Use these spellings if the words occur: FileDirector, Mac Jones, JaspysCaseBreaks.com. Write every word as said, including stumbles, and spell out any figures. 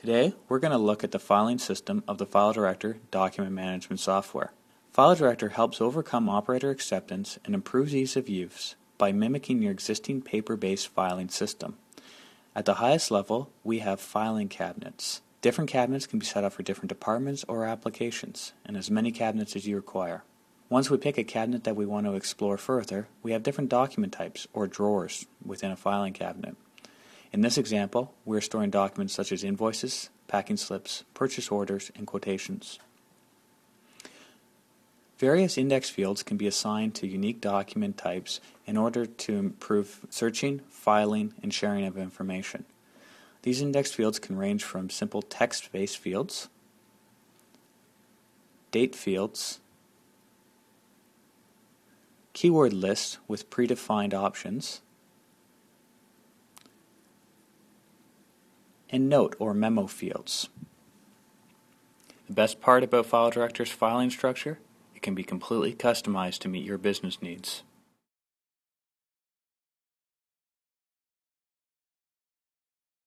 Today we're going to look at the filing system of the FileDirector document management software. FileDirector helps overcome operator acceptance and improves ease of use by mimicking your existing paper-based filing system. At the highest level, we have filing cabinets. Different cabinets can be set up for different departments or applications, and as many cabinets as you require. Once we pick a cabinet that we want to explore further, we have different document types or drawers within a filing cabinet. In this example, we are storing documents such as invoices, packing slips, purchase orders, and quotations. Various index fields can be assigned to unique document types in order to improve searching, filing, and sharing of information. These index fields can range from simple text-based fields, date fields, keyword lists with predefined options, and note or memo fields. The best part about FileDirector's filing structure. It can be completely customized to meet your business needs.